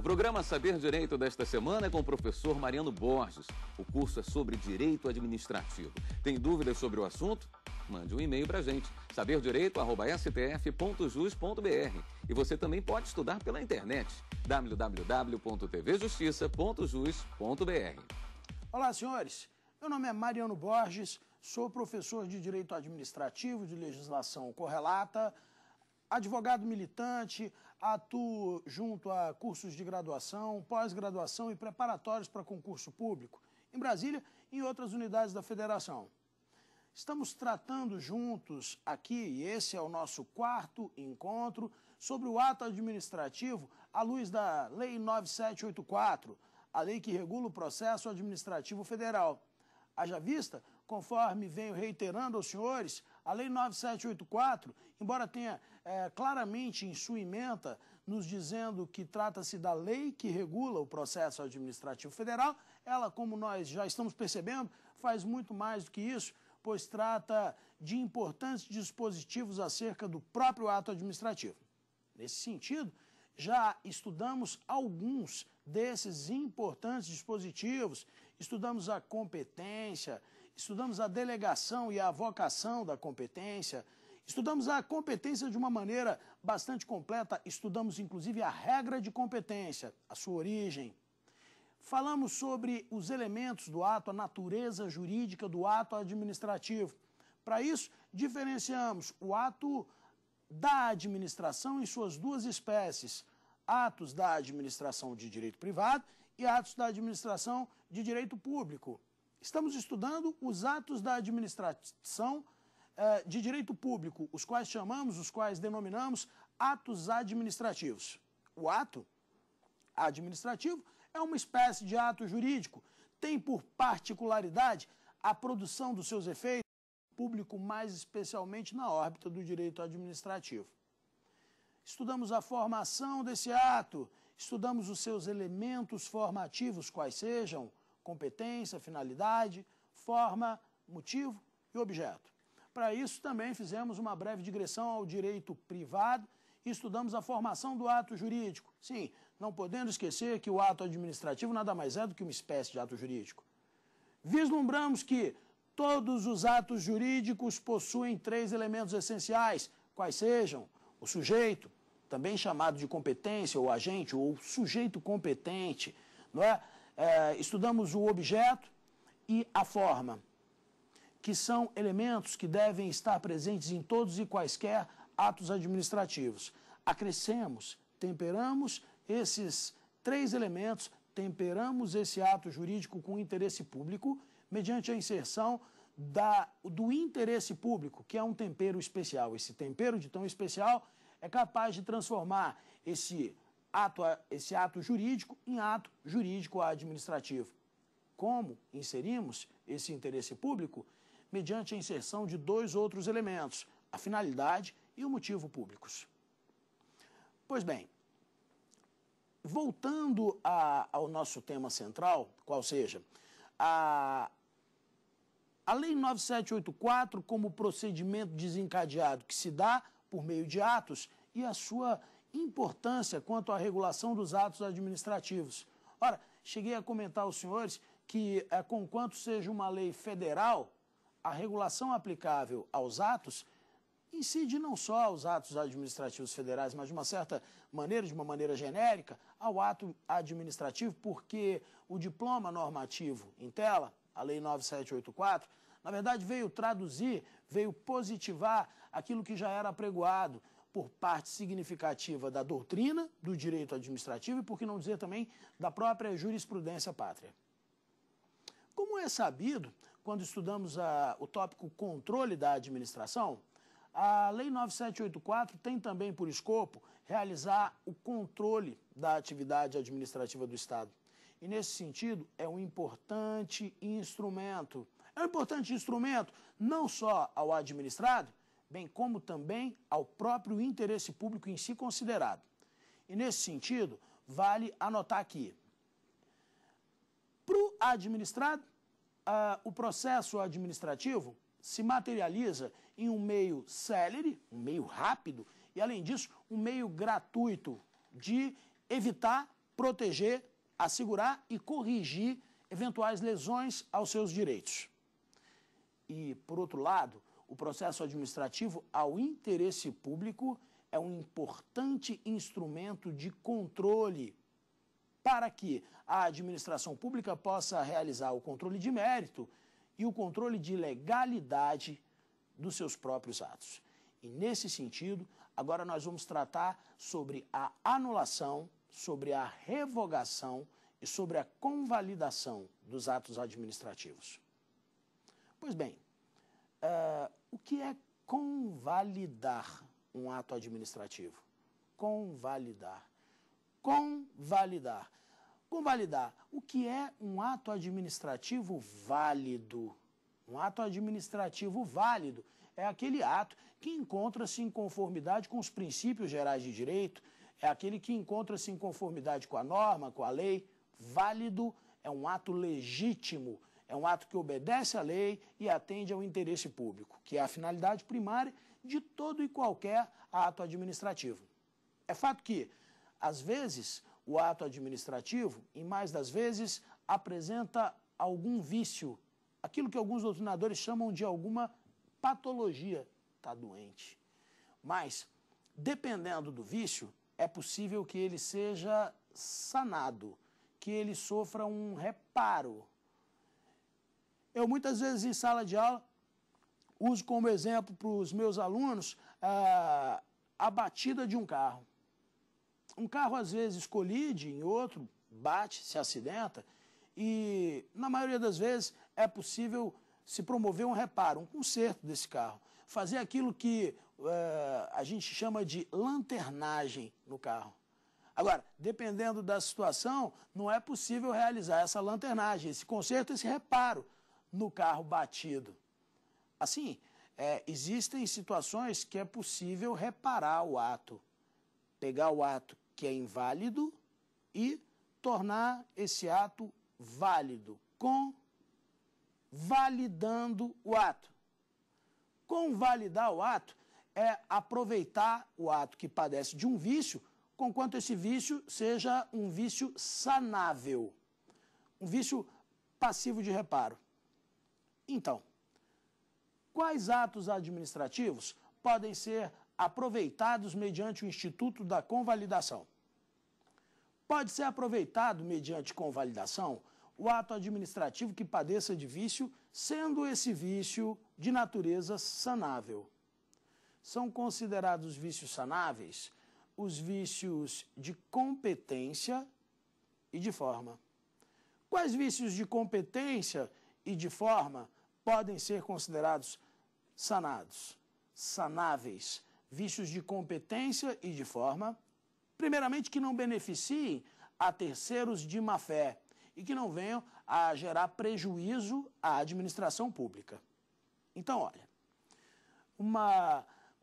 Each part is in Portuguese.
O programa Saber Direito desta semana é com o professor Mariano Borges. O curso é sobre Direito Administrativo. Tem dúvidas sobre o assunto? Mande um e-mail para a gente, saberdireito@stf.jus.br. E você também pode estudar pela internet, www.tvjustiça.jus.br. Olá, senhores. Meu nome é Mariano Borges, sou professor de Direito Administrativo, de Legislação Correlata, advogado militante, atuo junto a cursos de graduação, pós-graduação e preparatórios para concurso público, em Brasília e em outras unidades da Federação. Estamos tratando juntos aqui, e esse é o nosso quarto encontro, sobre o ato administrativo à luz da Lei 9.784, a lei que regula o processo administrativo federal. Haja vista, conforme venho reiterando aos senhores, a Lei 9.784, embora tenha claramente em sua ementa nos dizendo que trata-se da lei que regula o processo administrativo federal, ela, como nós já estamos percebendo, faz muito mais do que isso, pois trata de importantes dispositivos acerca do próprio ato administrativo. Nesse sentido, já estudamos alguns desses importantes dispositivos, estudamos a competência, estudamos a delegação e a vocação da competência, estudamos a competência de uma maneira bastante completa, estudamos inclusive a regra de competência, a sua origem. Falamos sobre os elementos do ato, a natureza jurídica do ato administrativo. Para isso, diferenciamos o ato da administração em suas duas espécies, atos da administração de direito privado e atos da administração de direito público. Estamos estudando os atos da administração de direito público, os quais denominamos atos administrativos. O ato administrativo é uma espécie de ato jurídico, tem por particularidade a produção dos seus efeitos público, mais especialmente na órbita do direito administrativo. Estudamos a formação desse ato, estudamos os seus elementos formativos, quais sejam competência, finalidade, forma, motivo e objeto. Para isso, também fizemos uma breve digressão ao direito privado e estudamos a formação do ato jurídico. Sim, não podendo esquecer que o ato administrativo nada mais é do que uma espécie de ato jurídico. Vislumbramos que todos os atos jurídicos possuem três elementos essenciais, quais sejam o sujeito, também chamado de competência ou agente, ou sujeito competente, não é? Estudamos o objeto e a forma, que são elementos que devem estar presentes em todos e quaisquer atos administrativos. Acrescemos, temperamos esses três elementos, temperamos esse ato jurídico com interesse público, mediante a inserção do interesse público, que é um tempero especial. Esse tempero de tão especial é capaz de transformar esse ato jurídico em ato jurídico administrativo. Como inserimos esse interesse público? Mediante a inserção de dois outros elementos, a finalidade e o motivo públicos. Pois bem, voltando ao nosso tema central, qual seja, a Lei 9.784 como procedimento desencadeado que se dá por meio de atos e a sua importância quanto à regulação dos atos administrativos. Ora, cheguei a comentar aos senhores que, conquanto seja uma lei federal, a regulação aplicável aos atos incide não só aos atos administrativos federais, mas de uma certa maneira, de uma maneira genérica, ao ato administrativo, porque o diploma normativo em tela, a Lei 9.784, na verdade veio traduzir, veio positivar aquilo que já era apregoado por parte significativa da doutrina do direito administrativo e, por que não dizer também, da própria jurisprudência pátria. Como é sabido, quando estudamos o tópico controle da administração, a Lei 9.784 tem também por escopo realizar o controle da atividade administrativa do Estado. E, nesse sentido, é um importante instrumento. É um importante instrumento não só ao administrado, bem como também ao próprio interesse público em si considerado. E, nesse sentido, vale anotar aqui. Para o administrado, o processo administrativo se materializa em um meio célere, um meio rápido, e, além disso, um meio gratuito de evitar proteger, assegurar e corrigir eventuais lesões aos seus direitos. E, por outro lado, o processo administrativo ao interesse público é um importante instrumento de controle para que a administração pública possa realizar o controle de mérito e o controle de legalidade dos seus próprios atos. E, nesse sentido, agora nós vamos tratar sobre a anulação, sobre a revogação e sobre a convalidação dos atos administrativos. Pois bem, o que é convalidar um ato administrativo? Convalidar. Convalidar. Convalidar. O que é um ato administrativo válido? Um ato administrativo válido é aquele ato que encontra-se em conformidade com os princípios gerais de direito, é aquele que encontra-se em conformidade com a norma, com a lei. Válido é um ato legítimo, é um ato que obedece à lei e atende ao interesse público, que é a finalidade primária de todo e qualquer ato administrativo. É fato que, às vezes, o ato administrativo, em mais das vezes, apresenta algum vício, aquilo que alguns doutrinadores chamam de alguma patologia, está doente. Mas, dependendo do vício, é possível que ele seja sanado, que ele sofra um reparo. Eu, muitas vezes, em sala de aula, uso como exemplo para os meus alunos a batida de um carro. Um carro, às vezes, colide em outro, bate, se acidenta, e, na maioria das vezes, é possível se promover um reparo, um conserto desse carro. Fazer aquilo que a gente chama de lanternagem no carro. Agora, dependendo da situação, não é possível realizar essa lanternagem, esse conserto, esse reparo no carro batido. Assim, existem situações que é possível reparar o ato, pegar o ato que é inválido e tornar esse ato válido, convalidando o ato. Convalidar o ato é aproveitar o ato que padece de um vício, conquanto esse vício seja um vício sanável, um vício passivo de reparo. Então, quais atos administrativos podem ser aproveitados mediante o Instituto da Convalidação? Pode ser aproveitado mediante convalidação o ato administrativo que padeça de vício, sendo esse vício de natureza sanável. São considerados vícios sanáveis os vícios de competência e de forma. Quais vícios de competência e de forma podem ser considerados sanados, sanáveis? Vícios de competência e de forma, primeiramente, que não beneficiem a terceiros de má fé e que não venham a gerar prejuízo à administração pública. Então, olha,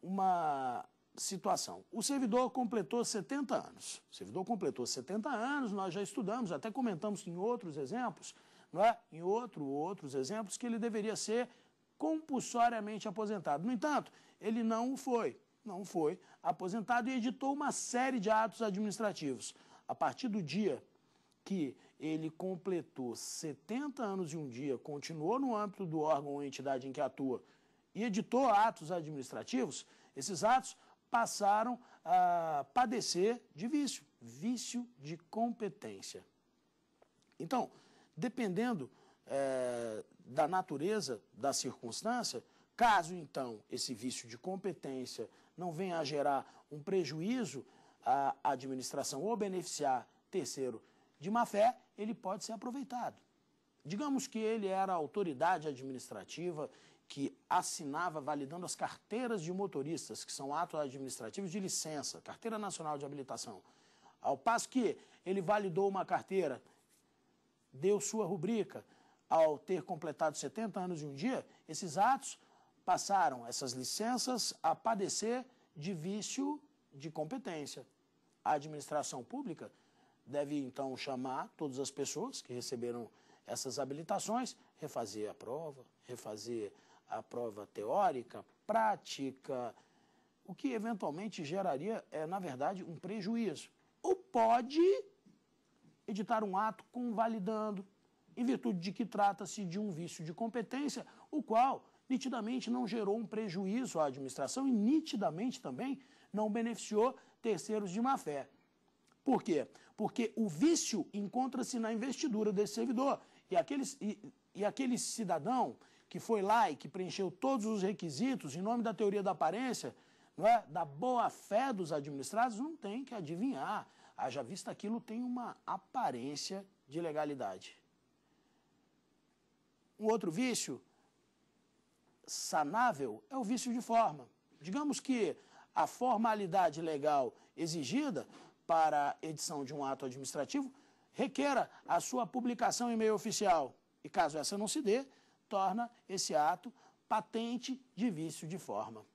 uma situação. O servidor completou 70 anos. O servidor completou 70 anos, nós já estudamos, até comentamos em outros exemplos, não é? Em outros exemplos, que ele deveria ser compulsoriamente aposentado. No entanto, ele não foi aposentado e editou uma série de atos administrativos. A partir do dia que ele completou 70 anos e um dia, continuou no âmbito do órgão ou entidade em que atua e editou atos administrativos, esses atos passaram a padecer de vício, vício de competência. Então, dependendo da natureza, da circunstância, caso, então, esse vício de competência não venha a gerar um prejuízo à administração ou beneficiar terceiro de má fé, ele pode ser aproveitado. Digamos que ele era a autoridade administrativa que assinava validando as carteiras de motoristas, que são atos administrativos de licença, Carteira Nacional de Habilitação. Ao passo que ele validou uma carteira, deu sua rubrica, ao ter completado 70 anos e um dia, esses atos passaram, essas licenças, a padecer de vício de competência. A administração pública deve, então, chamar todas as pessoas que receberam essas habilitações, refazer a prova teórica, prática, o que eventualmente geraria, na verdade, um prejuízo. Ou pode editar um ato convalidando, em virtude de que trata-se de um vício de competência, o qual nitidamente não gerou um prejuízo à administração e nitidamente também não beneficiou terceiros de má-fé. Por quê? Porque o vício encontra-se na investidura desse servidor e aquele cidadão que foi lá e que preencheu todos os requisitos em nome da teoria da aparência, não é, da boa-fé dos administrados, não tem que adivinhar, haja vista aquilo tem uma aparência de legalidade. Um outro vício sanável é o vício de forma. Digamos que a formalidade legal exigida para a edição de um ato administrativo, requeira a sua publicação em meio oficial. E caso essa não se dê, torna esse ato patente de vício de forma.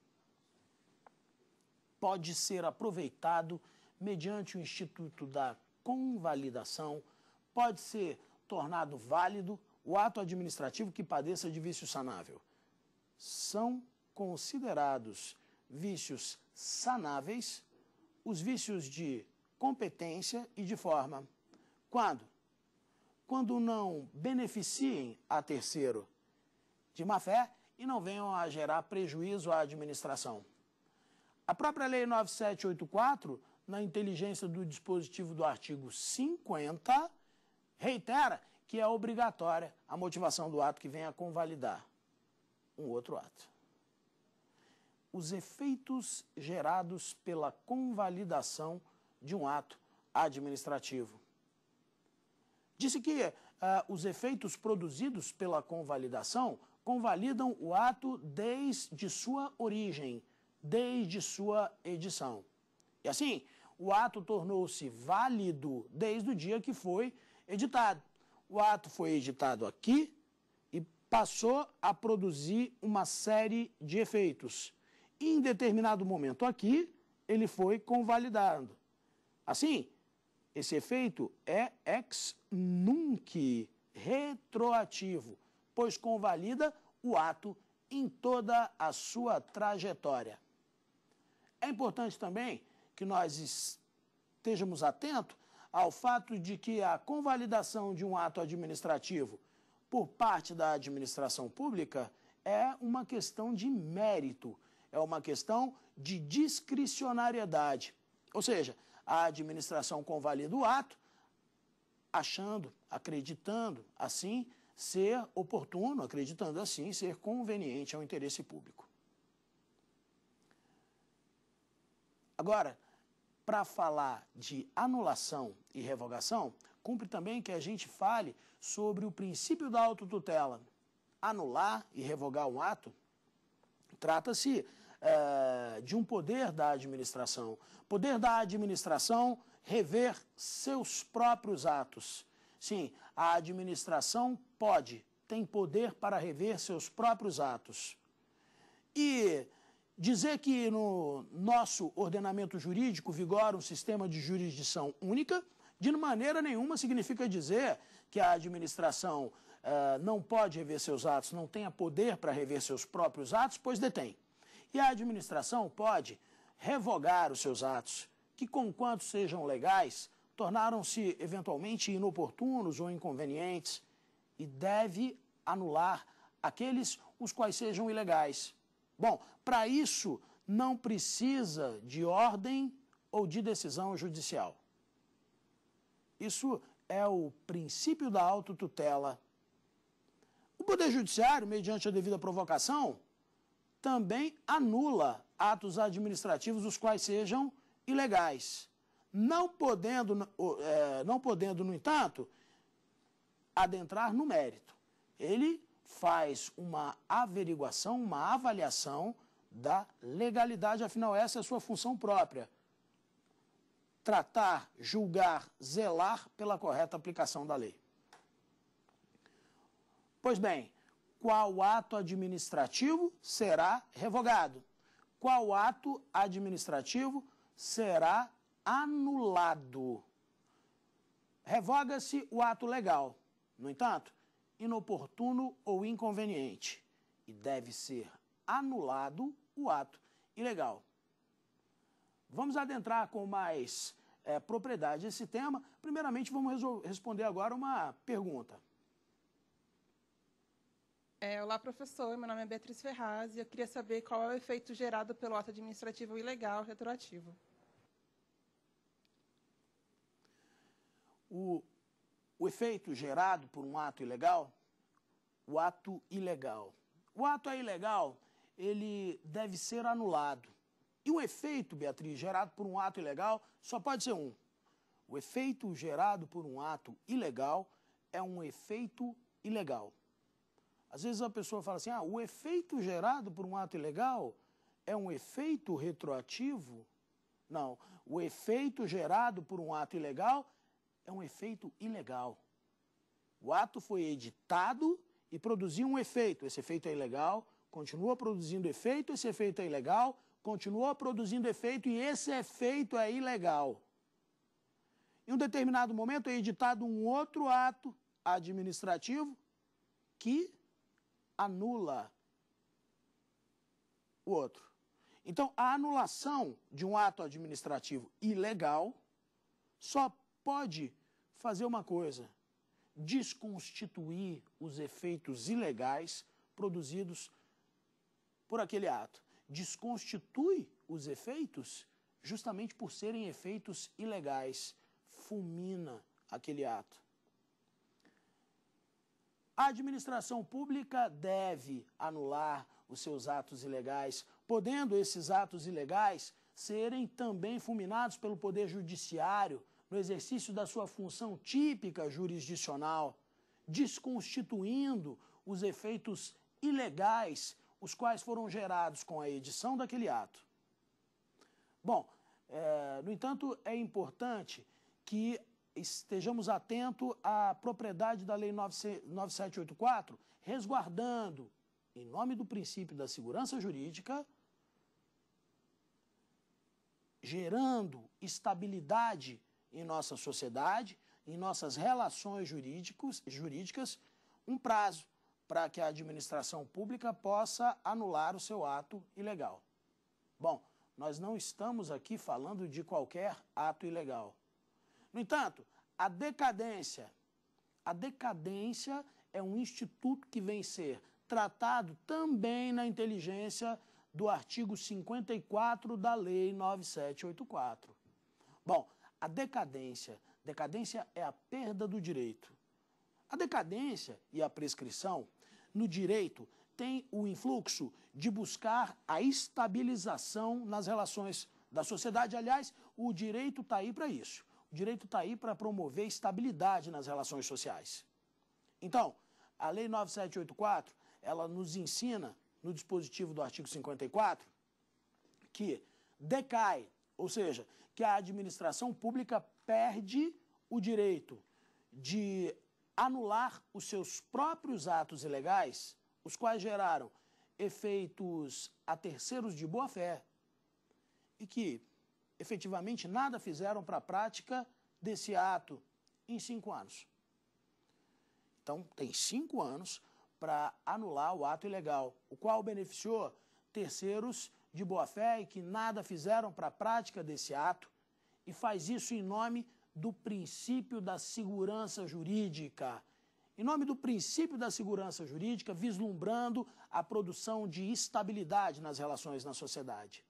Pode ser aproveitado mediante o instituto da convalidação, pode ser tornado válido o ato administrativo que padeça de vício sanável. São considerados vícios sanáveis os vícios de competência e de forma. Quando? Quando não beneficiem a terceiro de má fé e não venham a gerar prejuízo à administração. A própria Lei 9.784, na inteligência do dispositivo do artigo 50, reitera que é obrigatória a motivação do ato que venha convalidar um outro ato. Os efeitos gerados pela convalidação de um ato administrativo. Disse que os efeitos produzidos pela convalidação convalidam o ato desde sua origem, desde sua edição. E assim, o ato tornou-se válido desde o dia que foi editado. O ato foi editado aqui e passou a produzir uma série de efeitos. Em determinado momento aqui, ele foi convalidado. Assim, esse efeito é ex nunc, retroativo, pois convalida o ato em toda a sua trajetória. É importante também que nós estejamos atentos ao fato de que a convalidação de um ato administrativo por parte da administração pública é uma questão de mérito, é uma questão de discricionariedade, ou seja, a administração convalida o ato, achando, acreditando assim ser oportuno, acreditando assim ser conveniente ao interesse público. Agora, para falar de anulação e revogação, cumpre também que a gente fale sobre o princípio da autotutela. Anular e revogar um ato trata-se de um poder da administração. Poder da administração rever seus próprios atos. Sim, a administração pode, tem poder para rever seus próprios atos. E dizer que no nosso ordenamento jurídico vigora um sistema de jurisdição única, de maneira nenhuma significa dizer que a administração não pode rever seus atos, não tenha poder para rever seus próprios atos, pois detém. E a administração pode revogar os seus atos, que, conquanto sejam legais, tornaram-se eventualmente inoportunos ou inconvenientes, e deve anular aqueles os quais sejam ilegais. Bom, para isso não precisa de ordem ou de decisão judicial. Isso é o princípio da autotutela. O Poder Judiciário, mediante a devida provocação, também anula atos administrativos os quais sejam ilegais, não podendo, no entanto, adentrar no mérito. Ele faz uma averiguação, uma avaliação da legalidade, afinal essa é a sua função própria. Tratar, julgar, zelar pela correta aplicação da lei. Pois bem, qual ato administrativo será revogado? Qual ato administrativo será anulado? Revoga-se o ato legal, no entanto, inoportuno ou inconveniente, e deve ser anulado o ato ilegal. Vamos adentrar com mais propriedade esse tema. Primeiramente, vamos responder agora uma pergunta. Olá, professor. Meu nome é Beatriz Ferraz e eu queria saber qual é o efeito gerado pelo ato administrativo ilegal retroativo. O efeito gerado por um ato ilegal, o ato ilegal, ele deve ser anulado. E o efeito, Beatriz, gerado por um ato ilegal só pode ser um. O efeito gerado por um ato ilegal é um efeito ilegal. Às vezes a pessoa fala assim, ah, o efeito gerado por um ato ilegal é um efeito retroativo? Não, o efeito gerado por um ato ilegal é um efeito ilegal. O ato foi editado e produziu um efeito. Esse efeito é ilegal, continua produzindo efeito, esse efeito é ilegal, continua produzindo efeito e esse efeito é ilegal. Em um determinado momento é editado um outro ato administrativo que anula o outro. Então, a anulação de um ato administrativo ilegal só pode fazer uma coisa: desconstituir os efeitos ilegais produzidos por aquele ato. Desconstitui os efeitos justamente por serem efeitos ilegais. Fulmina aquele ato. A administração pública deve anular os seus atos ilegais, podendo esses atos ilegais serem também fulminados pelo Poder Judiciário no exercício da sua função típica jurisdicional, desconstituindo os efeitos ilegais, os quais foram gerados com a edição daquele ato. Bom, no entanto, é importante que estejamos atentos à propriedade da Lei 9.784, resguardando, em nome do princípio da segurança jurídica, gerando estabilidade em nossa sociedade, em nossas relações jurídicas, um prazo para que a administração pública possa anular o seu ato ilegal. Bom, nós não estamos aqui falando de qualquer ato ilegal. No entanto, a decadência é um instituto que vem ser tratado também na inteligência do artigo 54 da Lei 9784. Bom, a decadência é a perda do direito. A decadência e a prescrição no direito têm o influxo de buscar a estabilização nas relações da sociedade. Aliás, o direito está aí para isso. O direito está aí para promover estabilidade nas relações sociais. Então, a Lei 9784, ela nos ensina, no dispositivo do artigo 54, que decai, ou seja, que a administração pública perde o direito de anular os seus próprios atos ilegais, os quais geraram efeitos a terceiros de boa-fé e que efetivamente nada fizeram para a prática desse ato em 5 anos. Então, tem 5 anos para anular o ato ilegal, o qual beneficiou terceiros de boa-fé e que nada fizeram para a prática desse ato, e faz isso em nome do princípio da segurança jurídica. Em nome do princípio da segurança jurídica, vislumbrando a produção de estabilidade nas relações na sociedade.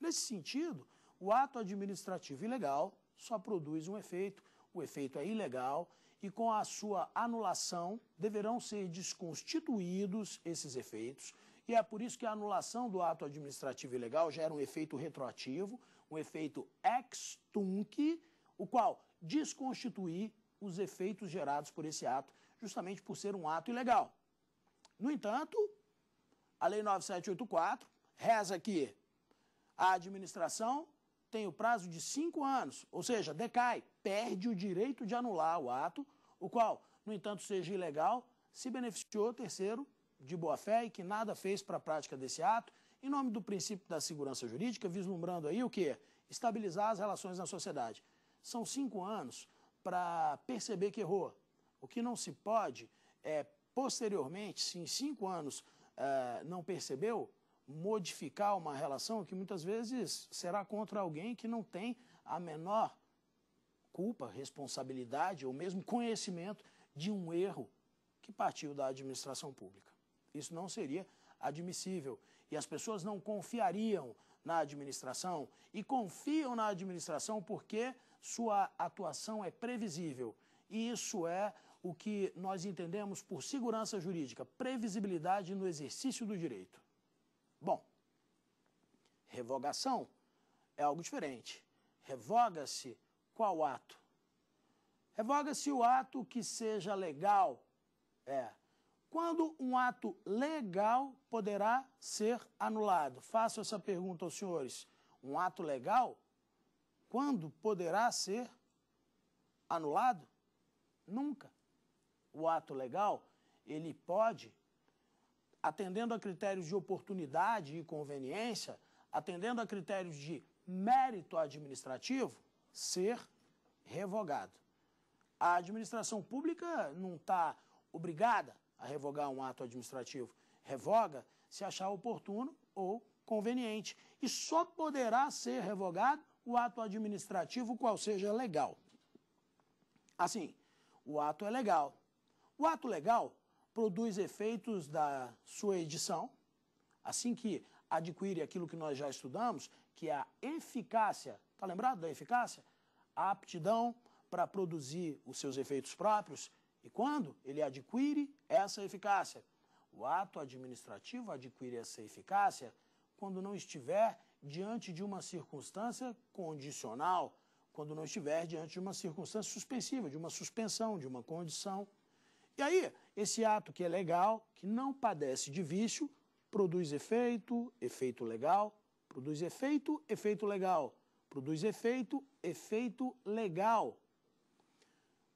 Nesse sentido, o ato administrativo ilegal só produz um efeito, o efeito é ilegal, e com a sua anulação deverão ser desconstituídos esses efeitos. E é por isso que a anulação do ato administrativo ilegal gera um efeito retroativo, um efeito ex tunc, o qual desconstitui os efeitos gerados por esse ato, justamente por ser um ato ilegal. No entanto, a Lei 9784 reza que a administração tem o prazo de 5 anos, ou seja, decai, perde o direito de anular o ato, o qual, no entanto, seja ilegal, se beneficiou terceiro de boa-fé e que nada fez para a prática desse ato, em nome do princípio da segurança jurídica, vislumbrando aí o quê? Estabilizar as relações na sociedade. São 5 anos para perceber que errou. O que não se pode é, posteriormente, se em 5 anos não percebeu, modificar uma relação que muitas vezes será contra alguém que não tem a menor culpa, responsabilidade ou mesmo conhecimento de um erro que partiu da administração pública. Isso não seria admissível e as pessoas não confiariam na administração e confiam na administração porque sua atuação é previsível. E isso é o que nós entendemos por segurança jurídica, previsibilidade no exercício do direito. Bom, revogação é algo diferente. Revoga-se qual ato? Revoga-se o ato que seja legal. Quando um ato legal poderá ser anulado? Faço essa pergunta aos senhores. Um ato legal, quando poderá ser anulado? Nunca. O ato legal, ele pode, atendendo a critérios de oportunidade e conveniência, atendendo a critérios de mérito administrativo, ser revogado. A administração pública não está obrigada a revogar um ato administrativo. Revoga se achar oportuno ou conveniente. E só poderá ser revogado o ato administrativo, qual seja legal. Assim, o ato é legal. O ato legal produz efeitos da sua edição, assim que adquire aquilo que nós já estudamos, que é a eficácia. Está lembrado da eficácia? A aptidão para produzir os seus efeitos próprios. E quando ele adquire essa eficácia? O ato administrativo adquire essa eficácia quando não estiver diante de uma circunstância condicional, quando não estiver diante de uma circunstância suspensiva, de uma suspensão, de uma condição. E aí, esse ato que é legal, que não padece de vício, produz efeito, efeito legal, produz efeito, efeito legal, produz efeito, efeito legal.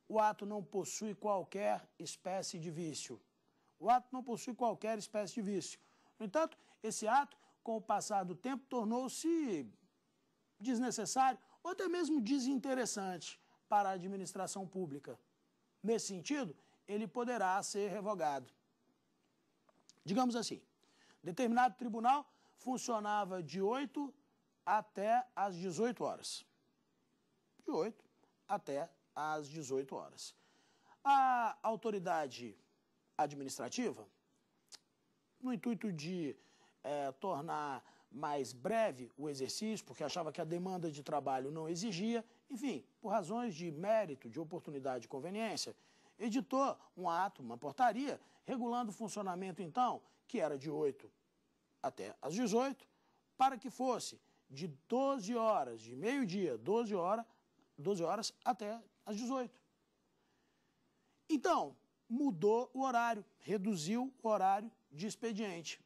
O ato não possui qualquer espécie de vício. O ato não possui qualquer espécie de vício. No entanto, esse ato, com o passar do tempo, tornou-se desnecessário ou até mesmo desinteressante para a administração pública. Nesse sentido, ele poderá ser revogado. Digamos assim, determinado tribunal funcionava de 8 até as 18 horas. De 8 até às 18 horas. A autoridade administrativa, no intuito de tornar mais breve o exercício, porque achava que a demanda de trabalho não exigia, enfim, por razões de mérito, de oportunidade e conveniência, editou um ato, uma portaria, regulando o funcionamento, então, que era de 8 até às 18, para que fosse de 12 horas, de meio-dia, 12 horas até às 18. Então, mudou o horário, reduziu o horário de expediente.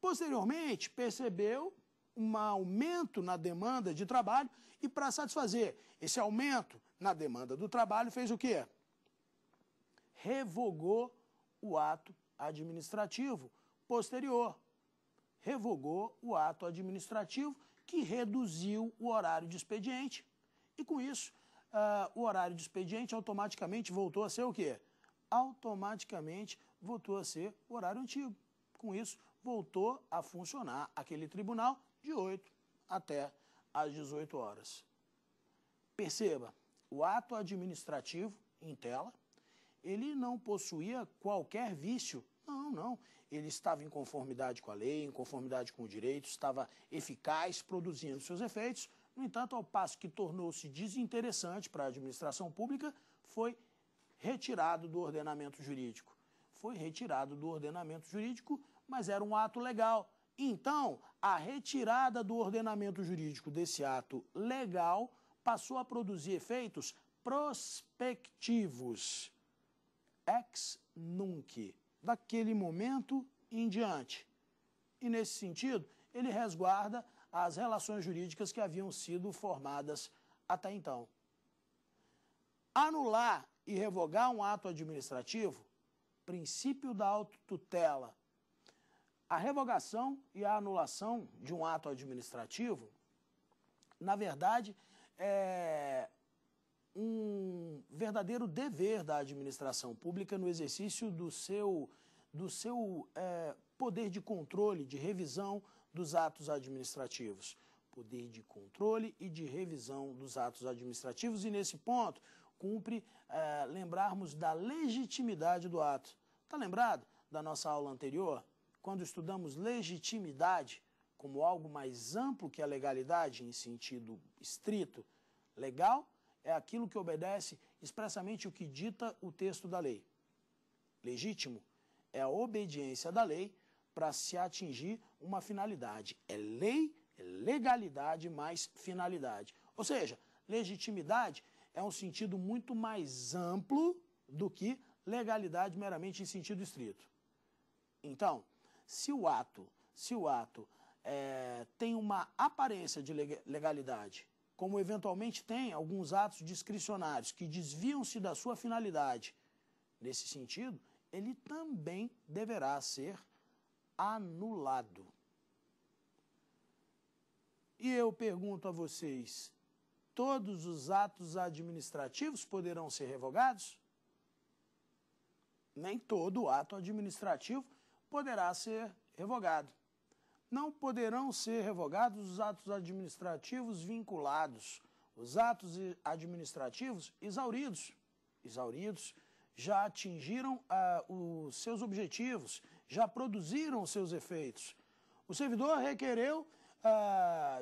Posteriormente, percebeu um aumento na demanda de trabalho e, para satisfazer esse aumento na demanda do trabalho, fez o quê? Revogou o ato administrativo posterior. Revogou o ato administrativo que reduziu o horário de expediente. E com isso, o horário de expediente automaticamente voltou a ser o quê? Automaticamente voltou a ser o horário antigo. Com isso, voltou a funcionar aquele tribunal de 8 até às 18 horas. Perceba, o ato administrativo em tela, ele não possuía qualquer vício. Não, não. Ele estava em conformidade com a lei, em conformidade com o direito, estava eficaz, produzindo seus efeitos. No entanto, ao passo que tornou-se desinteressante para a administração pública, foi retirado do ordenamento jurídico. Foi retirado do ordenamento jurídico, mas era um ato legal. Então, a retirada do ordenamento jurídico desse ato legal passou a produzir efeitos prospectivos, ex nunc, daquele momento em diante. E, nesse sentido, ele resguarda as relações jurídicas que haviam sido formadas até então. Anular e revogar um ato administrativo, princípio da autotutela. A revogação e a anulação de um ato administrativo, na verdade, é um verdadeiro dever da administração pública no exercício do seu poder de controle, de revisão dos atos administrativos. poder de controle e de revisão dos atos administrativos. E nesse ponto, cumpre lembrarmos da legitimidade do ato. Está lembrado da nossa aula anterior? Quando estudamos legitimidade como algo mais amplo que a legalidade, em sentido estrito, legal é aquilo que obedece expressamente o que dita o texto da lei. Legítimo é a obediência da lei para se atingir uma finalidade. É lei, é legalidade mais finalidade. Ou seja, legitimidade é um sentido muito mais amplo do que legalidade meramente em sentido estrito. Então, se o ato tem uma aparência de legalidade, como eventualmente tem alguns atos discricionários que desviam-se da sua finalidade, nesse sentido, ele também deverá ser anulado. E eu pergunto a vocês, todos os atos administrativos poderão ser revogados? Nem todo ato administrativo poderá ser revogado. Não poderão ser revogados os atos administrativos vinculados, os atos administrativos exauridos. Exauridos já atingiram os seus objetivos, já produziram os seus efeitos. O servidor requereu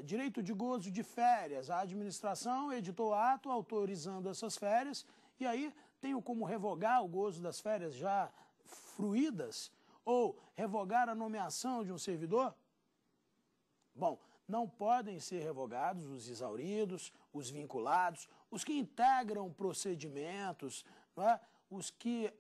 direito de gozo de férias, a administração editou ato autorizando essas férias, e aí tenho como revogar o gozo das férias já fruídas ou revogar a nomeação de um servidor? Bom, não podem ser revogados os exauridos, os vinculados, os que integram procedimentos, não é? Os que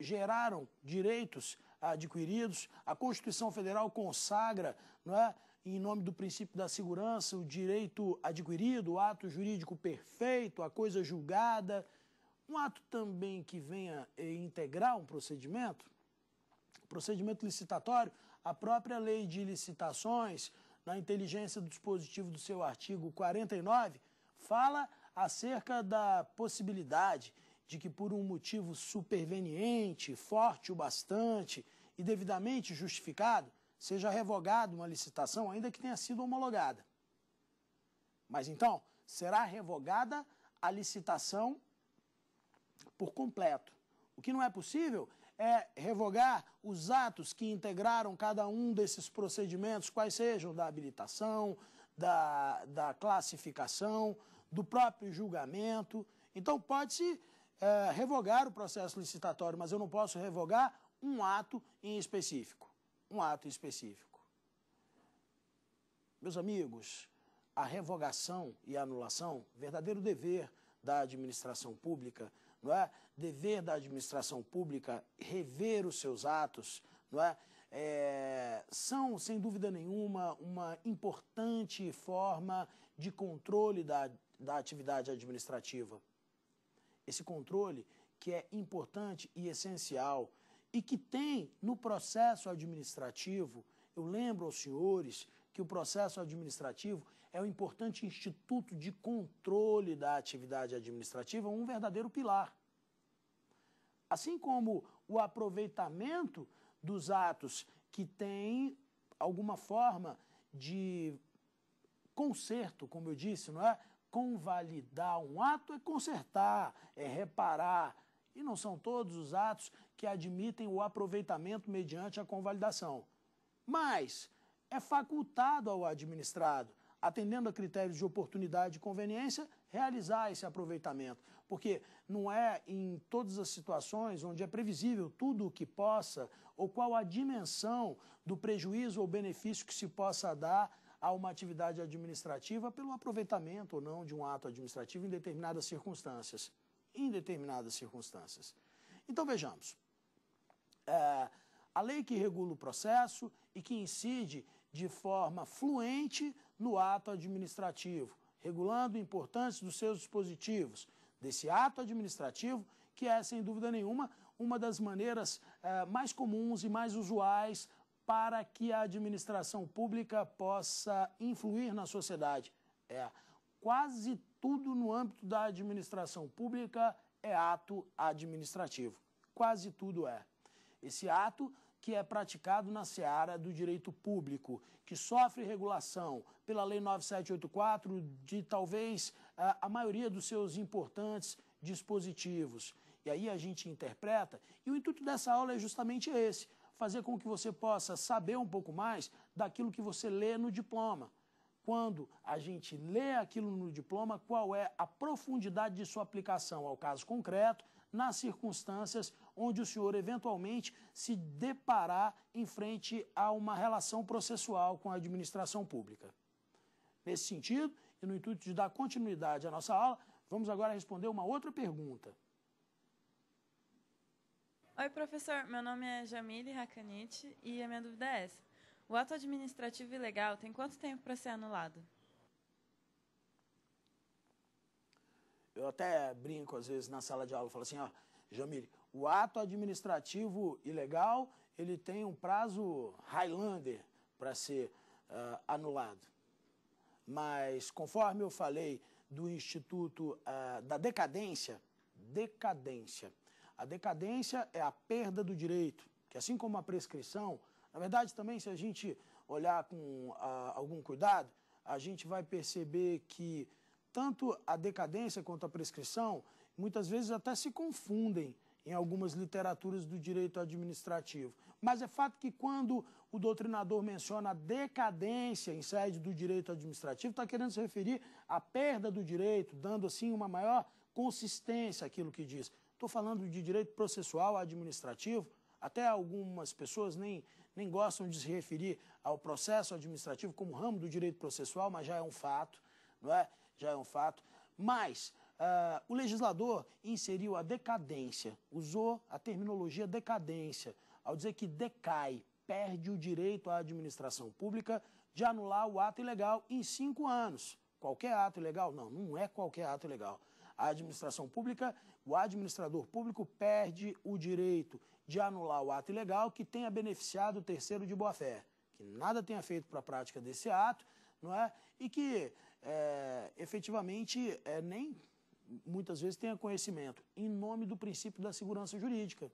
geraram direitos adquiridos. A Constituição Federal consagra, não é, em nome do princípio da segurança, o direito adquirido, o ato jurídico perfeito, a coisa julgada. Um ato também que venha integrar um procedimento licitatório, a própria lei de licitações, na inteligência do dispositivo do seu artigo 49, fala acerca da possibilidade de que por um motivo superveniente, forte o bastante e devidamente justificado, seja revogada uma licitação, ainda que tenha sido homologada. Mas então, será revogada a licitação por completo. O que não é possível é revogar os atos que integraram cada um desses procedimentos, quais sejam da habilitação, da classificação, do próprio julgamento. Então, pode-se revogar o processo licitatório, mas eu não posso revogar um ato em específico. Um ato em específico. Meus amigos, a revogação e a anulação, verdadeiro dever da administração pública, não é? Dever da administração pública rever os seus atos, não é? São, sem dúvida nenhuma, uma importante forma de controle da atividade administrativa. Esse controle que é importante e essencial e que tem no processo administrativo, eu lembro aos senhores que o processo administrativo é um importante instituto de controle da atividade administrativa, um verdadeiro pilar. Assim como o aproveitamento dos atos que tem alguma forma de conserto, como eu disse, não é? Convalidar um ato é consertar, é reparar. E não são todos os atos que admitem o aproveitamento mediante a convalidação. Mas é facultado ao administrado, atendendo a critérios de oportunidade e conveniência, realizar esse aproveitamento. Porque não é em todas as situações onde é previsível tudo o que possa, ou qual a dimensão do prejuízo ou benefício que se possa dar a uma atividade administrativa pelo aproveitamento ou não de um ato administrativo em determinadas circunstâncias. Então, vejamos. A lei que regula o processo e que incide de forma fluente no ato administrativo, regulando a importância dos seus dispositivos, desse ato administrativo, que é, sem dúvida nenhuma, uma das maneiras mais comuns e mais usuais para que a administração pública possa influir na sociedade. Quase tudo no âmbito da administração pública é ato administrativo. Quase tudo é. Esse ato que é praticado na seara do direito público, que sofre regulação pela Lei 9.784 de talvez a maioria dos seus importantes dispositivos. E aí a gente interpreta, e o intuito dessa aula é justamente esse, fazer com que você possa saber um pouco mais daquilo que você lê no diploma. Quando a gente lê aquilo no diploma, qual é a profundidade de sua aplicação ao caso concreto, nas circunstâncias onde o senhor eventualmente se deparar em frente a uma relação processual com a administração pública. Nesse sentido, e no intuito de dar continuidade à nossa aula, vamos agora responder uma outra pergunta. Oi, professor. Meu nome é Jamile Rakanetti e a minha dúvida é essa. O ato administrativo ilegal tem quanto tempo para ser anulado? Eu até brinco, às vezes, na sala de aula, falo assim, ó, Jamile, o ato administrativo ilegal, ele tem um prazo Highlander para ser anulado. Mas, conforme eu falei do Instituto da Decadência, a decadência é a perda do direito, que assim como a prescrição, na verdade, também, se a gente olhar com algum cuidado, a gente vai perceber que tanto a decadência quanto a prescrição, muitas vezes até se confundem em algumas literaturas do direito administrativo. Mas é fato que quando o doutrinador menciona a decadência em sede do direito administrativo, está querendo se referir à perda do direito, dando assim uma maior consistência àquilo que diz. Estou falando de direito processual administrativo, até algumas pessoas nem gostam de se referir ao processo administrativo como ramo do direito processual, mas já é um fato, não é? Já é um fato. Mas o legislador inseriu a decadência, usou a terminologia decadência, ao dizer que decai, perde o direito à administração pública de anular o ato ilegal em 5 anos. Qualquer ato ilegal? Não, não é qualquer ato ilegal. A administração pública, o administrador público perde o direito de anular o ato ilegal que tenha beneficiado o terceiro de boa-fé, que nada tenha feito para a prática desse ato, não é? E que efetivamente nem muitas vezes tenha conhecimento, em nome do princípio da segurança jurídica.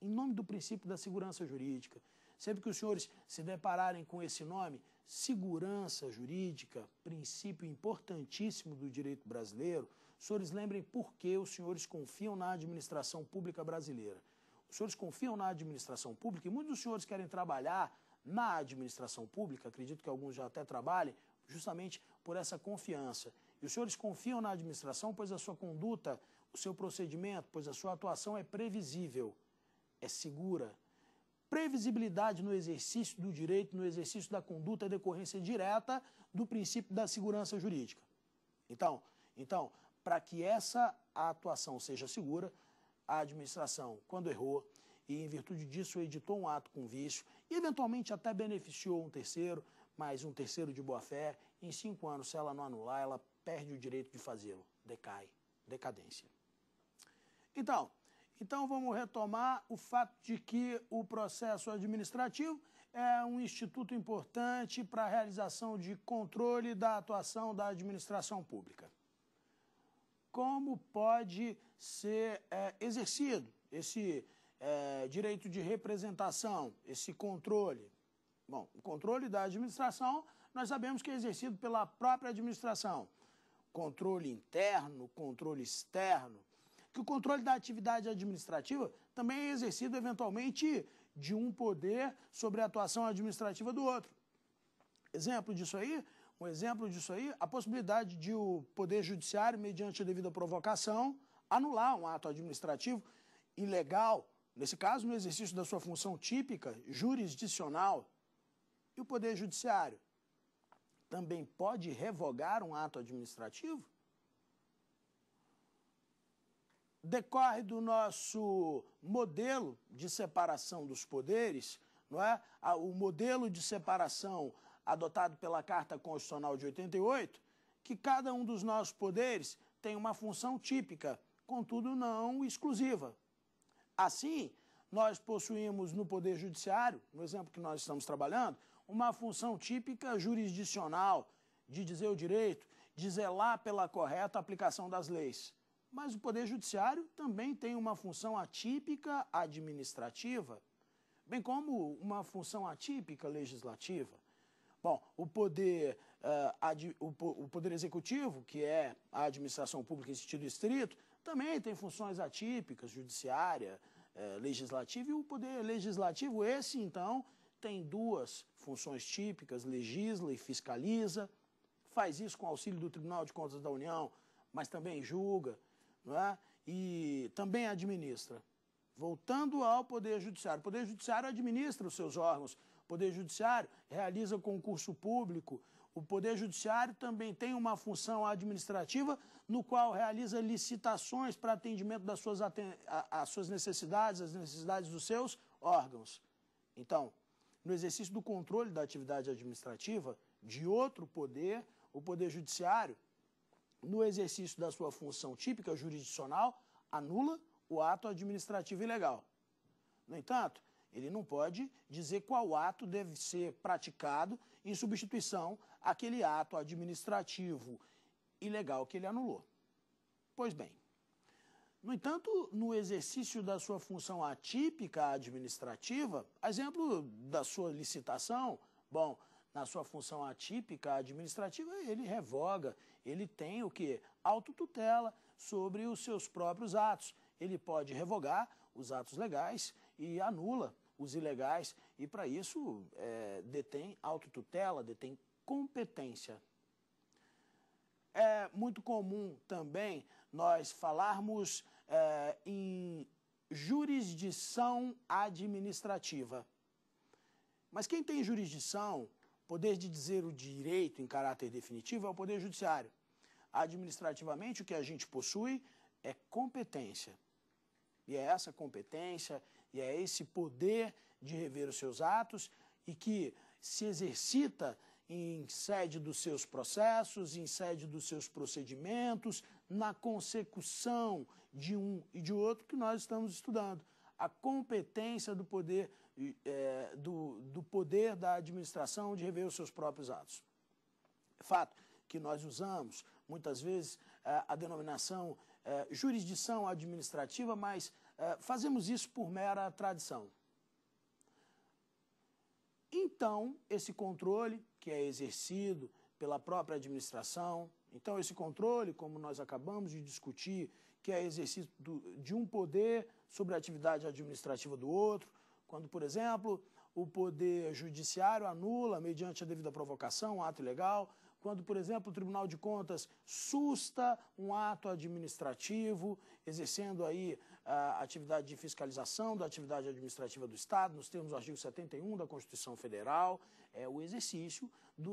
Em nome do princípio da segurança jurídica. Sempre que os senhores se depararem com esse nome, segurança jurídica, princípio importantíssimo do direito brasileiro, os senhores lembrem por que os senhores confiam na administração pública brasileira. Os senhores confiam na administração pública e muitos dos senhores querem trabalhar na administração pública, acredito que alguns já até trabalhem, justamente por essa confiança. E os senhores confiam na administração, pois a sua conduta, o seu procedimento, pois a sua atuação é previsível, é segura. Previsibilidade no exercício do direito, no exercício da conduta, é decorrência direta do princípio da segurança jurídica. Então, para que essa atuação seja segura, a administração, quando errou, e em virtude disso editou um ato com vício, e eventualmente até beneficiou um terceiro, mas um terceiro de boa-fé, em 5 anos, se ela não anular, ela perde o direito de fazê-lo. Decai. Decadência. Então, vamos retomar o fato de que o processo administrativo é um instituto importante para a realização de controle da atuação da administração pública. Como pode ser exercido esse direito de representação, esse controle? Bom, o controle da administração, nós sabemos que é exercido pela própria administração. Controle interno, controle externo. Que o controle da atividade administrativa também é exercido, eventualmente, de um poder sobre a atuação administrativa do outro. Um exemplo disso aí, a possibilidade de o Poder Judiciário, mediante a devida provocação, anular um ato administrativo ilegal, nesse caso, no exercício da sua função típica, jurisdicional. E o Poder Judiciário também pode revogar um ato administrativo? Decorre do nosso modelo de separação dos poderes, não é? O modelo de separação adotado pela Carta Constitucional de 88, que cada um dos nossos poderes tem uma função típica, contudo não exclusiva. Assim, nós possuímos no Poder Judiciário, no exemplo que nós estamos trabalhando, uma função típica jurisdicional, de dizer o direito, de zelar pela correta aplicação das leis. Mas o Poder Judiciário também tem uma função atípica administrativa, bem como uma função atípica legislativa. Bom, o poder executivo, que é a administração pública em sentido estrito, também tem funções atípicas, judiciária, legislativa, e o poder legislativo, esse então, tem duas funções típicas, legisla e fiscaliza, faz isso com auxílio do Tribunal de Contas da União, mas também julga, não é? E também administra. Voltando ao Poder Judiciário. O Poder Judiciário administra os seus órgãos, o Poder Judiciário realiza concurso público, o Poder Judiciário também tem uma função administrativa no qual realiza licitações para atendimento das suas necessidades, as necessidades dos seus órgãos. Então, no exercício do controle da atividade administrativa de outro poder, o Poder Judiciário, no exercício da sua função típica jurisdicional, anula o ato administrativo ilegal. No entanto, ele não pode dizer qual ato deve ser praticado em substituição àquele ato administrativo ilegal que ele anulou. Pois bem, no entanto, no exercício da sua função atípica administrativa, exemplo da sua licitação, bom, na sua função atípica administrativa, ele revoga, ele tem o quê? Autotutela sobre os seus próprios atos. Ele pode revogar os atos legais e anula os ilegais, e para isso detém autotutela, detém competência. É muito comum também nós falarmos em jurisdição administrativa. Mas quem tem jurisdição, poder de dizer o direito em caráter definitivo, é o Poder Judiciário. Administrativamente, o que a gente possui é competência. E é essa competência, e é esse poder de rever os seus atos, e que se exercita em sede dos seus processos, em sede dos seus procedimentos, na consecução de um e de outro que nós estamos estudando. A competência do poder, do poder da administração de rever os seus próprios atos. É fato que nós usamos, muitas vezes, a denominação jurisdição administrativa, mas fazemos isso por mera tradição. Então, esse controle que é exercido pela própria administração, então esse controle, como nós acabamos de discutir, que é exercício de um poder sobre a atividade administrativa do outro, quando, por exemplo, o Poder Judiciário anula, mediante a devida provocação, um ato ilegal, quando, por exemplo, o Tribunal de Contas susta um ato administrativo, exercendo aí a atividade de fiscalização da atividade administrativa do Estado, nos termos do artigo 71 da Constituição Federal, é o exercício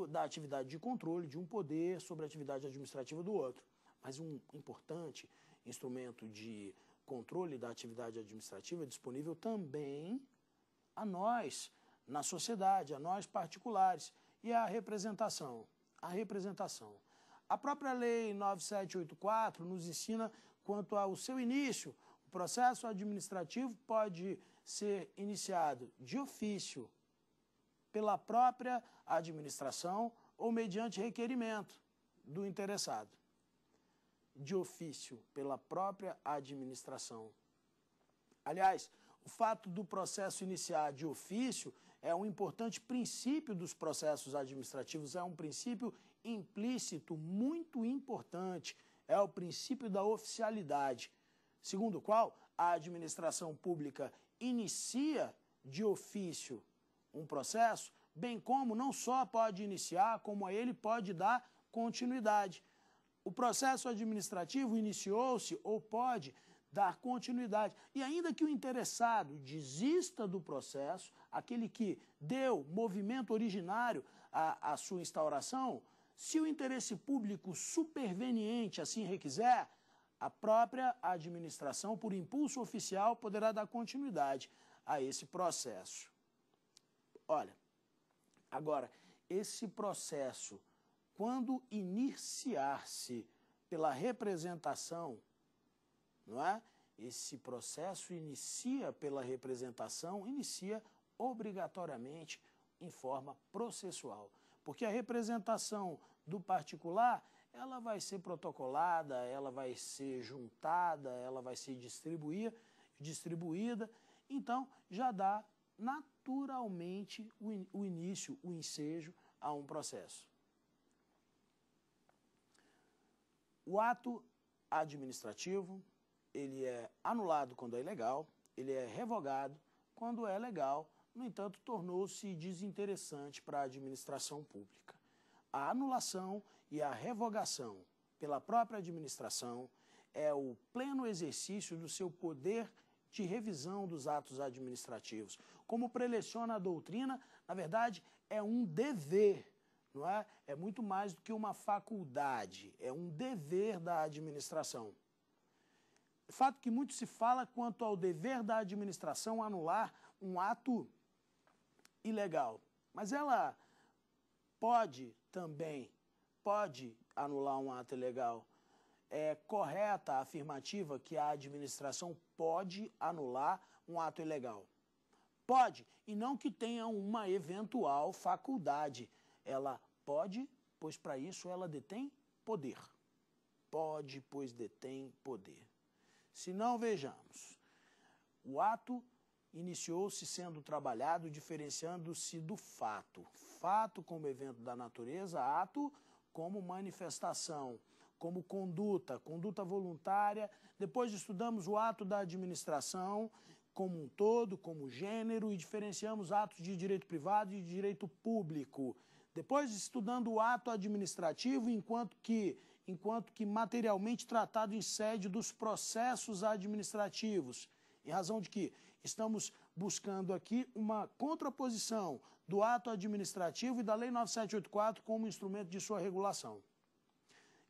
da atividade de controle de um poder sobre a atividade administrativa do outro. Mas um importante instrumento de controle da atividade administrativa é disponível também a nós, na sociedade, a nós particulares, e a representação. A representação. A própria Lei 9.784 nos ensina quanto ao seu início. O processo administrativo pode ser iniciado de ofício pela própria administração ou mediante requerimento do interessado. De ofício pela própria administração. Aliás, o fato do processo iniciar de ofício é um importante princípio dos processos administrativos, é um princípio implícito, muito importante, é o princípio da oficialidade, segundo o qual a administração pública inicia de ofício um processo, bem como não só pode iniciar, como a ele pode dar continuidade. O processo administrativo iniciou-se ou pode dar continuidade. E ainda que o interessado desista do processo, aquele que deu movimento originário à sua instauração, se o interesse público superveniente assim requiser, a própria administração, por impulso oficial, poderá dar continuidade a esse processo. Olha, agora, esse processo, quando iniciar-se pela representação, não é? Esse processo inicia pela representação, inicia obrigatoriamente em forma processual, porque a representação do particular, ela vai ser protocolada, ela vai ser juntada, ela vai ser distribuída, então já dá naturalmente o início, o ensejo a um processo. O ato administrativo, ele é anulado quando é ilegal, ele é revogado quando é legal, no entanto, tornou-se desinteressante para a administração pública. A anulação e a revogação pela própria administração é o pleno exercício do seu poder de revisão dos atos administrativos. Como preleciona a doutrina, na verdade, é um dever, não é? É muito mais do que uma faculdade, é um dever da administração. Fato que muito se fala quanto ao dever da administração anular um ato ilegal. Mas ela pode também, pode anular um ato ilegal. É correta a afirmativa que a administração pode anular um ato ilegal. Pode, e não que tenha uma eventual faculdade. Ela pode, pois para isso ela detém poder. Pode, pois detém poder. Se não, vejamos, o ato iniciou-se sendo trabalhado, diferenciando-se do fato. Fato como evento da natureza, ato como manifestação, como conduta, conduta voluntária. Depois estudamos o ato da administração como um todo, como gênero, e diferenciamos atos de direito privado e de direito público. Depois estudando o ato administrativo, enquanto que materialmente tratado em sede dos processos administrativos, em razão de que estamos buscando aqui uma contraposição do ato administrativo e da Lei 9.784 como instrumento de sua regulação.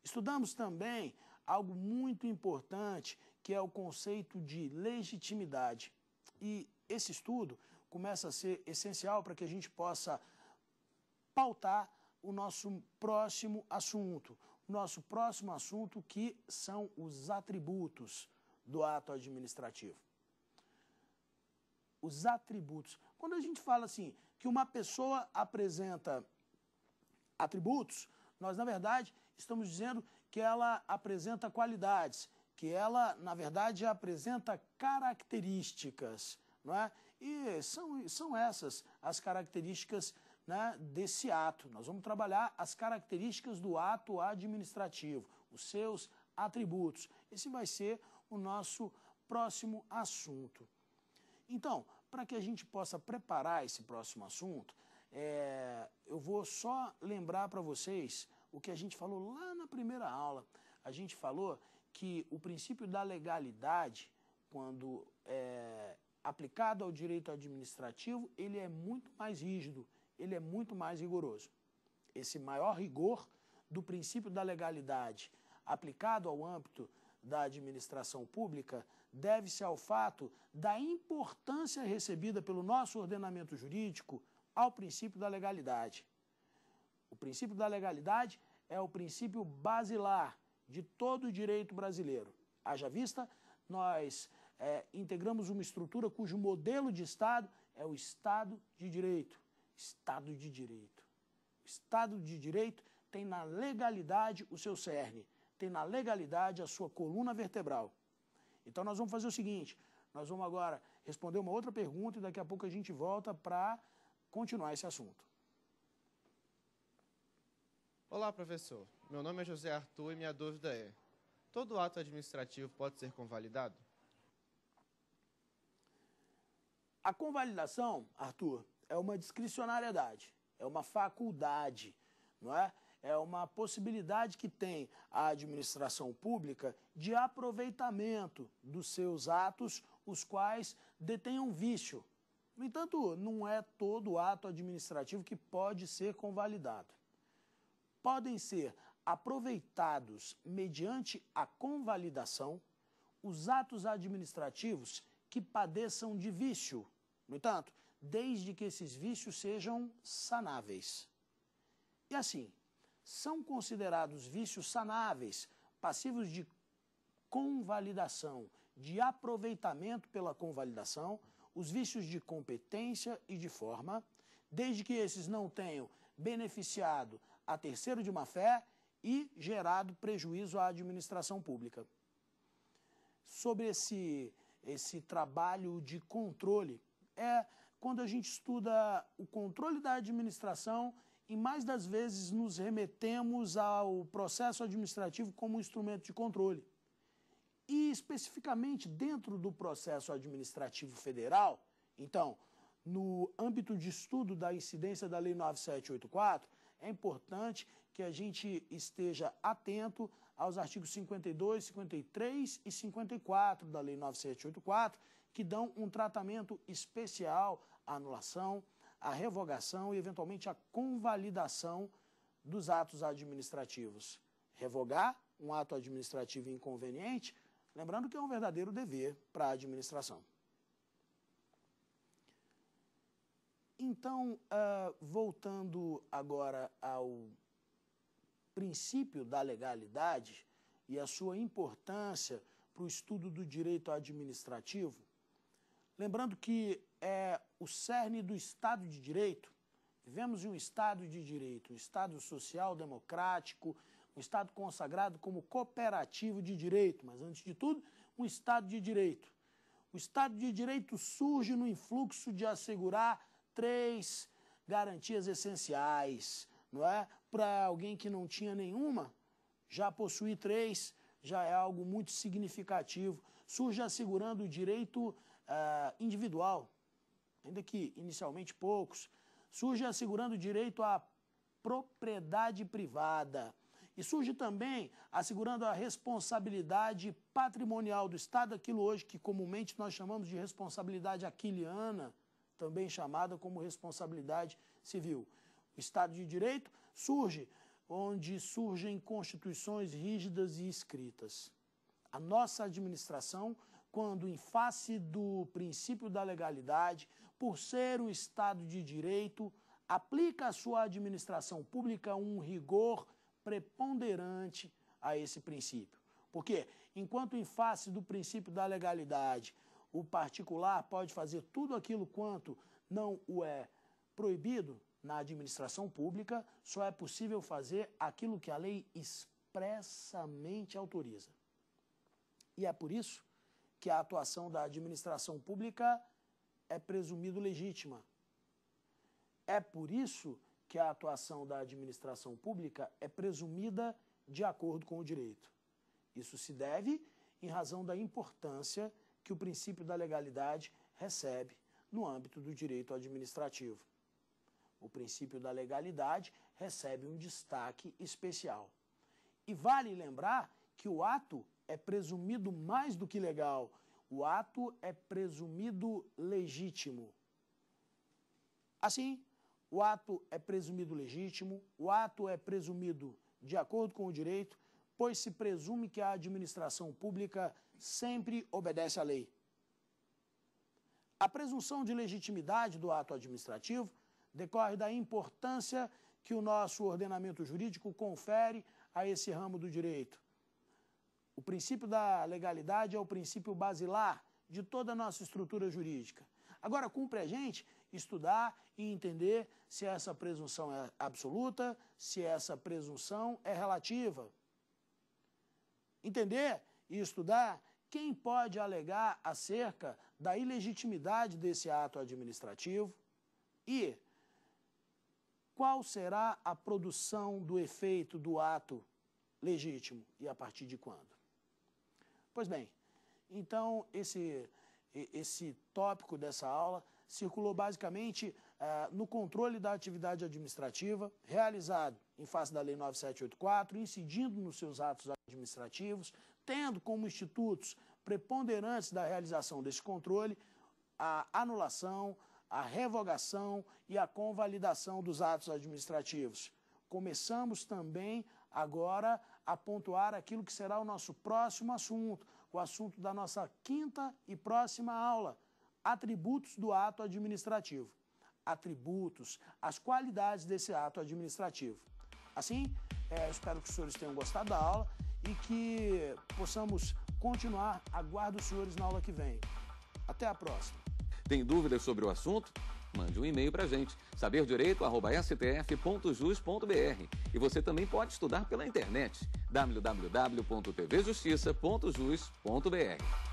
Estudamos também algo muito importante, que é o conceito de legitimidade. E esse estudo começa a ser essencial para que a gente possa pautar o nosso próximo assunto. Nosso próximo assunto, que são os atributos do ato administrativo. Os atributos. Quando a gente fala assim, que uma pessoa apresenta atributos, nós, na verdade, estamos dizendo que ela apresenta qualidades, que ela, na verdade, apresenta características, não é? E são essas as características, né, desse ato. Nós vamos trabalhar as características do ato administrativo, os seus atributos. Esse vai ser o nosso próximo assunto. Então, para que a gente possa preparar esse próximo assunto, eu vou só lembrar para vocês o que a gente falou lá na primeira aula. A gente falou que o princípio da legalidade, quando aplicado ao direito administrativo, ele é muito mais rígido. Ele é muito mais rigoroso. Esse maior rigor do princípio da legalidade aplicado ao âmbito da administração pública deve-se ao fato da importância recebida pelo nosso ordenamento jurídico ao princípio da legalidade. O princípio da legalidade é o princípio basilar de todo o direito brasileiro. Haja vista, nós integramos uma estrutura cujo modelo de Estado é o Estado de Direito. Estado de Direito. O Estado de Direito tem na legalidade o seu cerne, tem na legalidade a sua coluna vertebral. Então nós vamos fazer o seguinte, nós vamos agora responder uma outra pergunta e daqui a pouco a gente volta para continuar esse assunto. Olá, professor. Meu nome é José Arthur e minha dúvida é: todo ato administrativo pode ser convalidado? A convalidação, Arthur, é uma discricionariedade, é uma faculdade, não é? É uma possibilidade que tem a administração pública de aproveitamento dos seus atos, os quais detêm um vício. No entanto, não é todo ato administrativo que pode ser convalidado. Podem ser aproveitados mediante a convalidação os atos administrativos que padeçam de vício. No entanto, desde que esses vícios sejam sanáveis. E assim, são considerados vícios sanáveis, passivos de convalidação, de aproveitamento pela convalidação, os vícios de competência e de forma, desde que esses não tenham beneficiado a terceiro de má-fé e gerado prejuízo à administração pública. Sobre esse trabalho de controle, quando a gente estuda o controle da administração e mais das vezes nos remetemos ao processo administrativo como instrumento de controle. E especificamente dentro do processo administrativo federal, então, no âmbito de estudo da incidência da Lei 9784, é importante que a gente esteja atento aos artigos 52, 53 e 54 da Lei 9784, que dão um tratamento especial à anulação, à revogação e, eventualmente, à convalidação dos atos administrativos. Revogar um ato administrativo inconveniente, lembrando que é um verdadeiro dever para a administração. Então, voltando agora ao princípio da legalidade e a sua importância para o estudo do direito administrativo, lembrando que é o cerne do Estado de Direito, vivemos em um Estado de Direito, um Estado social, democrático, um Estado consagrado como cooperativo de direito, mas antes de tudo, um Estado de Direito. O Estado de Direito surge no influxo de assegurar três garantias essenciais, não é? Para alguém que não tinha nenhuma, já possuir três já é algo muito significativo. Surge assegurando o direito individual, ainda que inicialmente poucos. Surge assegurando o direito à propriedade privada. E surge também assegurando a responsabilidade patrimonial do Estado, aquilo hoje que comumente nós chamamos de responsabilidade aquiliana, também chamada como responsabilidade civil. O Estado de Direito surge onde surgem constituições rígidas e escritas. A nossa administração, quando em face do princípio da legalidade, por ser um Estado de Direito, aplica à sua administração pública um rigor preponderante a esse princípio. Porque, enquanto em face do princípio da legalidade, o particular pode fazer tudo aquilo quanto não o é proibido, na administração pública só é possível fazer aquilo que a lei expressamente autoriza. E é por isso que a atuação da administração pública é presumido legítima. É por isso que a atuação da administração pública é presumida de acordo com o direito. Isso se deve em razão da importância que o princípio da legalidade recebe no âmbito do direito administrativo. O princípio da legalidade recebe um destaque especial. E vale lembrar que o ato é presumido mais do que legal. O ato é presumido legítimo. Assim, o ato é presumido legítimo, o ato é presumido de acordo com o direito, pois se presume que a administração pública sempre obedece à lei. A presunção de legitimidade do ato administrativo decorre da importância que o nosso ordenamento jurídico confere a esse ramo do direito. O princípio da legalidade é o princípio basilar de toda a nossa estrutura jurídica. Agora, cumpre a gente estudar e entender se essa presunção é absoluta, se essa presunção é relativa. Entender e estudar quem pode alegar acerca da ilegitimidade desse ato administrativo e qual será a produção do efeito do ato legítimo e a partir de quando? Pois bem, então esse tópico dessa aula circulou basicamente no controle da atividade administrativa realizado em face da Lei 9784, incidindo nos seus atos administrativos, tendo como institutos preponderantes da realização desse controle a anulação, a revogação e a convalidação dos atos administrativos. Começamos também agora a pontuar aquilo que será o nosso próximo assunto, o assunto da nossa quinta e próxima aula, atributos do ato administrativo. Atributos, as qualidades desse ato administrativo. Assim, espero que os senhores tenham gostado da aula e que possamos continuar. Aguardo os senhores na aula que vem. Até a próxima. Tem dúvidas sobre o assunto? Mande um e-mail para a gente, saberdireito@stf.jus.br. E você também pode estudar pela internet, www.tvjustiça.jus.br.